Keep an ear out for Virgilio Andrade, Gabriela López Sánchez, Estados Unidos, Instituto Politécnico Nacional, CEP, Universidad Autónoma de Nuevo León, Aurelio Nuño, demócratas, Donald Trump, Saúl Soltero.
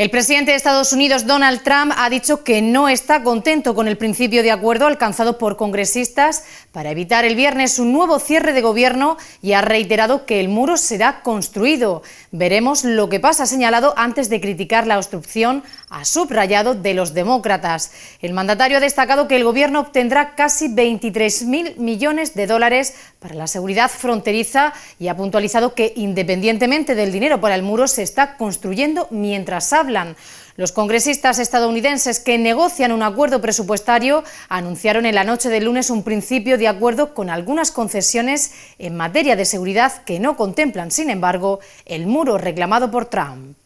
El presidente de Estados Unidos, Donald Trump, ha dicho que no está contento con el principio de acuerdo alcanzado por congresistas para evitar el viernes un nuevo cierre de gobierno y ha reiterado que el muro será construido. Veremos lo que pasa, ha señalado antes de criticar la obstrucción a subrayado de los demócratas. El mandatario ha destacado que el gobierno obtendrá casi 23.000 millones de dólares para la seguridad fronteriza y ha puntualizado que independientemente del dinero para el muro se está construyendo mientras hablan. Los congresistas estadounidenses que negocian un acuerdo presupuestario anunciaron en la noche del lunes un principio de acuerdo con algunas concesiones en materia de seguridad que no contemplan, sin embargo, el muro reclamado por Trump.